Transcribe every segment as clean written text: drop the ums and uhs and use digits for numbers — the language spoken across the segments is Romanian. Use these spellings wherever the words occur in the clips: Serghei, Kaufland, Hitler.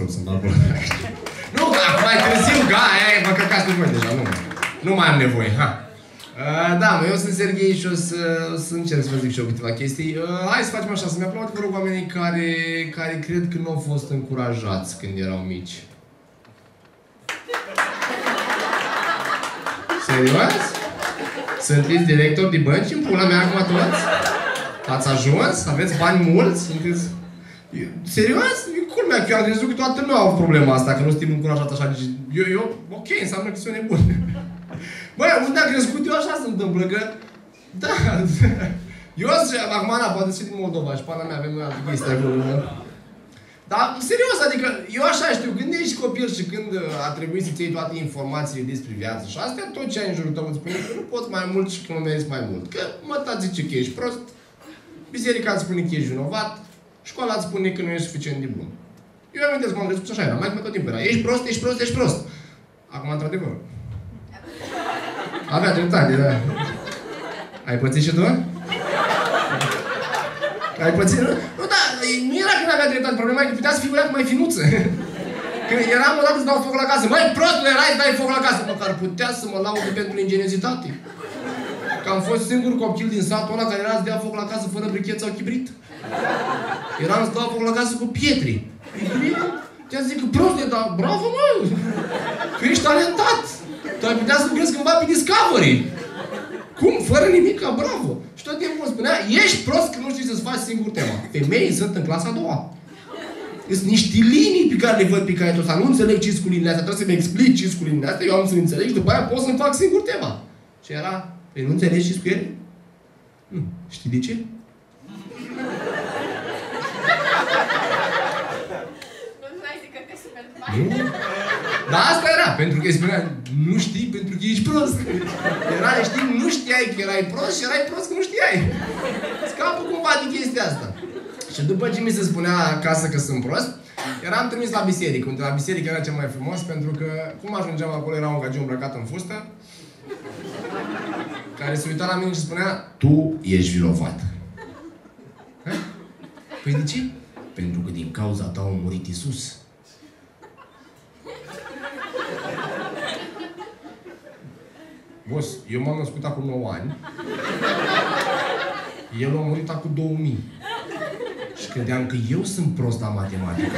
rog să-mi dau acolo. Nu, mai târziu, gata, mă căcați pe voi deja, nu mai am nevoie, ha. Da, mă, eu sunt Serghei și o să încerc să vă zic și eu câteva chestii. Hai să facem așa, să-mi aplaud, vă rog, oamenii care cred că nu au fost încurajați când erau mici. Serios? Sunteți directori de bănci în pula mea acum toți? Ați ajuns? Aveți bani mulți? Sunteți... Serios? E culmea că eu am crezut că toată lumea au problema asta, că nu suntem încurajat așa. Deci eu, ok, înseamnă că sunt nebun. Băi, unde am crescut eu așa se întâmplă, că... Da, eu zic, acum, na, poate și din Moldova și pana mea avem noi altă chestie acolo. Dar, serios, adică, eu așa știu, când ești copil și când a trebuit să-ți iei toate informațiile despre viață și astea, tot ce ai în jurul tău îți spune că nu poți mai mult și că nu mergi mai mult. Că măta zice că ești prost, biserica îți spune că ești vinovat, școala îți spune că nu ești suficient de bun. Eu am amintesc că m-am crescut așa, era mai tot timpul, era ești prost, ești prost, ești prost. Acum, într-adevăr. Avea dreptate, da. Ai pățit și tu? Ai pățit, nu? Nu, da, nu era că n-avea dreptate, problema e că putea să fii băiat mai finuță. Când eram odată să dau foc la casă, mai prost nu erai să dai foc la casă. Măcar putea să mă laud pentru ingeniozitate. Că am fost singur copil din satul ăla care era să dea foc la casă fără brichet sau chibrit. Eram să dau foc la casă cu pietre. Putea să zic că prost e, dar bravo, mă! Tu ești talentat! Tu ai putea să lucrezi cândva pe Discovery! Cum? Fără nimic, bravo! Și tot timpul spunea, ești prost că nu știi să-ți faci singur tema. Femeii sunt în clasa a doua. Sunt niște linii pe care le văd pe care tot nu înțeleg ce-s cu liniile astea, trebuie să-mi explic ce-s cu liniile astea, eu am să-mi înțeleg și după aia pot să-mi fac singur tema. Și era, păi nu înțelegi ce-s cu ele? Nu. Știi de ce? Dar asta era, pentru că îi spunea, nu știi pentru că ești prost. Era, știi, nu știai că erai prost și erai prost că nu știai. Scapă cumva de chestia asta. Și după ce mi se spunea acasă că sunt prost, eram trimis la biserică, unde la biserică era cel mai frumos, pentru că cum ajungeam acolo era un gagiu îmbrăcat în fustă, care se uita la mine și spunea, tu ești vinovat. Hă? Păi de ce? Pentru că din cauza ta a murit Iisus. Boss, eu m-am născut acum 9 ani. El a murit acum 2000. Și credeam că eu sunt prost la matematică.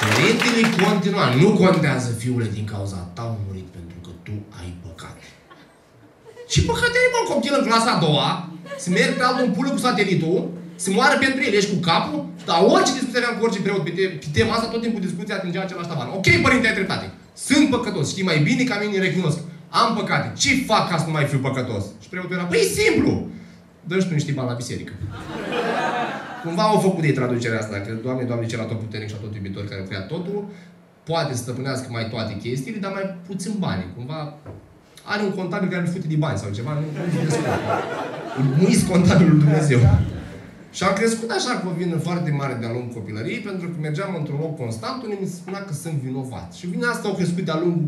Părintele continua. Nu contează, fiule, din cauza ta a murit pentru că tu ai păcat. Ce păcat ai, mă, copil în clasa a doua? Să merg pe altul în pulă cu satelitul? Se moară pentru el, ești cu capul, dar orice discuție aveam cu orice preot pe tema asta, tot timpul discuția atingea același tavan. Ok, părinte, ai dreptate. Sunt păcătos, știi mai bine ca mine, recunosc. Am păcate. Ce fac ca să nu mai fiu păcătos? Și preotul era, păi simplu! Dă-și tu niște bani la biserică. Cumva au făcut ei traducerea asta, că Doamne, Doamne, cel atotputernic și atotiubitor care crea totul, poate să stăpânească mai toate chestiile, dar mai puțin bani. Cumva are un contabil care îl fute de bani sau ceva, nu-i contabilul Dumnezeu. Și am crescut așa cu o vină foarte mare de-a lungul copilăriei, pentru că mergeam într-un loc constant unde mi se spunea că sunt vinovat. Și vina asta au crescut de-a lungul...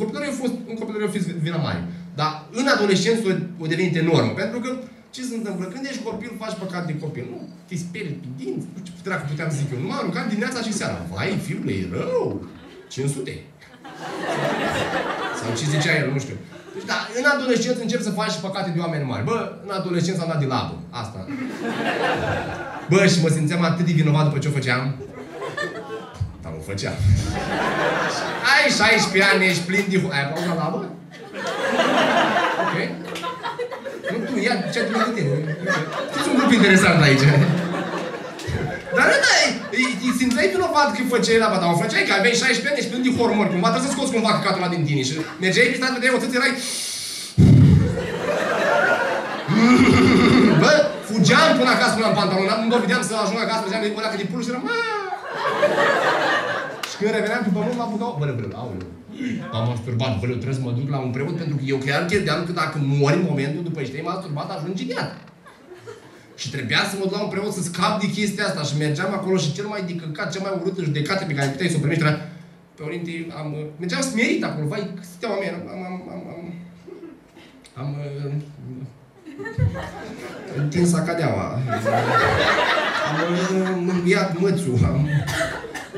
Copilăria a fost... În copilărie a fost vina mare. Dar în adolescență o devenit enormă. Pentru că ce se întâmplă? Când ești copil, faci păcat de copil. Nu te speri pe dinți. Nu știu ce dracu puteam zic eu. Nu m-am rugat dimineața și seara. Vai, fiule, e rău! 500. Sau ce zicea el, nu știu. Deci, da, în adolescență încep să faci păcate de oameni mari. Bă, în adolescență am dat de labă. Asta. Bă, și mă simțeam atât de vinovat după ce o făceam. Dar o făceam. Ai 16 ani, ești plin de... Ai aplauzat la labă? Ok. Nu, tu, ia, ce-ai trebuit de tine? Știți un grup interesant aici. Dar nu, da, îi simțeai vinovat când făceai labă, dar o făceai că aveai 16 ani, ești plin de hormoni. Cumva trebuie să scoți cumva căcatul ăla din tine. Și mergeai pe statul de o țâți, erai... Bă, fugeam până acasă, până în pantalon. Nu dovedeam să ajung acasă, mergeam de ăla că de pul și eram... Și când reveneam pe pământ, mă apucau... Bă, bă, aoleu. M-am masturbat, bă, eu trebuie să mă duc la un preot, pentru că eu chiar credeam că dacă mori în momentul după ce te-ai masturbat, ajungi gheat. Și trebuia să mă duc la un preot să scap de chestia asta. Și mergeam acolo și cel mai decăcat, cea mai urâtă judecată pe care puteai să o primești era... Părinte, am... Mergeam smerit acolo, vai, steaua mea, am... întinsa cadeaua. Am mângâiat mățul,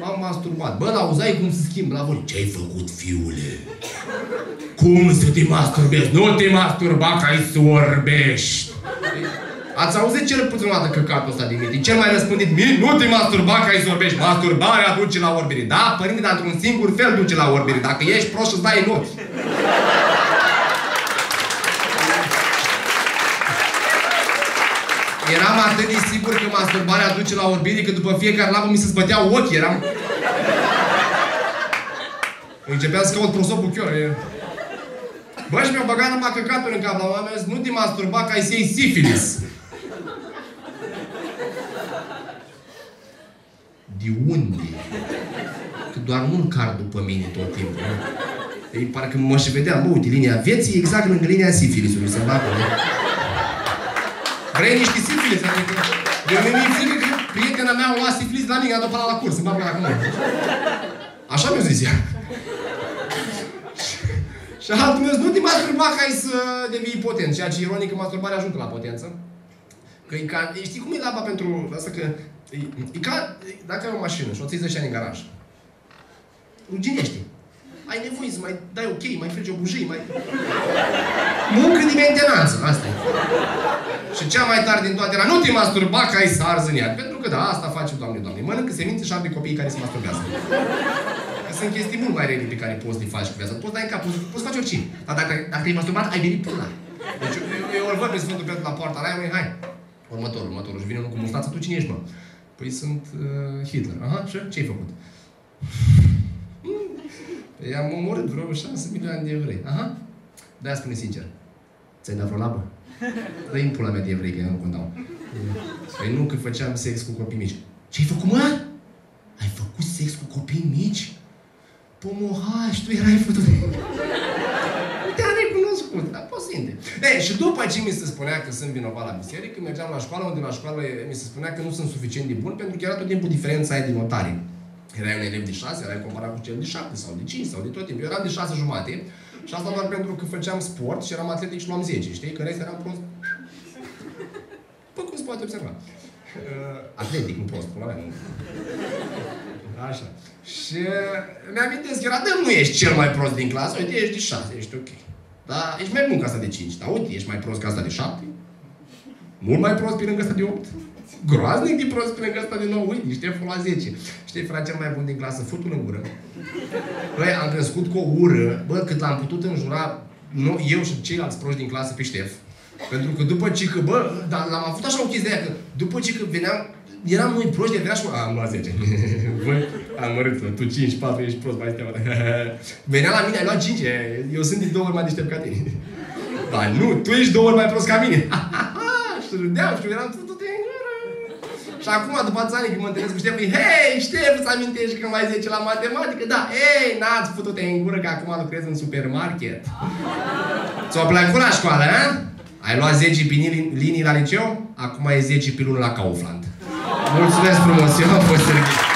m-am masturbat. Bă, l-auzai cum se schimbă la voi? Ce-ai făcut, fiule? Cum să te masturbezi? Nu te masturba, că ai sorbești! Ați auzit cel puțin o dată căcatul ăsta din mine? Cel mai răspândit, nu te masturba, că ai sorbești. Masturbarea duce la orbire. Da, părinte, dar într-un singur fel duce la orbire. Dacă ești proști, îți dai în ochi. Eram atât de sigur că masturbarea duce la orbire, că după fiecare labă mi se zbăteau ochii, eram... Începea să caut prosopul chioră. Bă, și mi-au băgat numai căcatul în cap la oameni, zis, nu te masturba, că ai să iei sifilis. De unde? Că doar nu-l car după mine tot timpul. Ei, parcă mă și vedeam, bă, uite, linia vieții exact lângă linia sifilisului, se bagă. Vrei niște sifilis? Adică, de mine e frică că prietena mea a luat sifilis la mine, a dopat la curs, se bagă la acum. Așa mi-o zis ea. Și altul meu zice, nu te masturba, că ai să devii potent. Ceea ce ironic, masturbarea ajunge la potență. Că e ca, știi cum e laba pentru asta, că e ca dacă ai o mașină și o ții 10 ani în garaj. Ruginește. Ai nevoie să mai dai ok, mai frigi o bujie, mai... Muncă de mentenanță, asta e. Și cea mai tare din toate era, nu te masturba, că ai să arzi în iar. Pentru că da, asta face, Doamne, Doamne. Mănâncă semințe și arde copiii care se masturbează. Sunt chestii mult mai rele pe care poți le faci cu viața. Poți da în cap, poți face oricine. Dar dacă te-ai masturbat, ai venit până la. Deci eu îl văd pe Sfântul Petru la poarta Raiului, hai. Următorul. Și vine unul cu mustață, tu cine ești, mă? Păi sunt Hitler. Aha, și ce-ai făcut? I-am omorât vreo 6 milioane de evrei. Aha. De-aia spune sincer. Ți-ai dat vreo labă? Dă-i în pula mea de evrei, că eu nu contau. Păi nu, că făceam sex cu copii mici. Ce-ai făcut, mă? Ai făcut sex cu copii mici? Pomohaș, tu erai făcut. Nu te-am recunoscut, dar poți să intri. Și după ce mi se spunea că sunt vinovat la biserică, mergeam la școală, unde la școală mi se spunea că nu sunt suficient de bun, pentru că era tot timpul diferența aia de notare. Erai un elev de 6, erai comparat cu cel de 7 sau de 5 sau de tot timpul. Eu eram de 6,5 și asta doar pentru că făceam sport și eram atletic și luam 10, știi? Că în rest eram prost. Păi cum se poate observa? Atletic, nu prost, până la mea. Așa. Și mi-amintesc că era, da, nu ești cel mai prost din clasă, uite, ești de 6, ești ok. Dar ești mai bun ca asta de 5, dar uite, ești mai prost ca asta de 7. Mult mai prost pe lângă asta de 8. Groaznic de prost pe lângă asta de 9, uite, Șteful la 10. Știi, frate, cel mai bun din clasă, futul în gură. Băi, am crescut cu o ură, bă, cât l-am putut înjura, nu, eu și ceilalți proști din clasă pe Ștef. Pentru că după ce că, bă, dar l-am avut așa o chestie de aia, că după ce că veneam, eram noi proști, de și am luat 10. Băi, am mărât, tu 5, 4, ești prost, mai steaua. Venea la mine, ai luat 5, eu sunt de 2 ori mai deștept ca tine. Ba nu, tu ești 2 ori mai prost ca mine. Și râdeam și eram tot în gură. Și acum, după ați ani, când mă întâlnesc cu Ștef, îi, hei, Ștef, să amintești că mai 10 la matematică? Da, ei, n-ați putut în gură, că acum lucrez în supermarket. Ți-o plăcut la școală, a? Ai luat 10 pe linii la liceu? Acum e 10 pe lună la Kaufland. Mulțumesc frumos, eu am fost Serghei.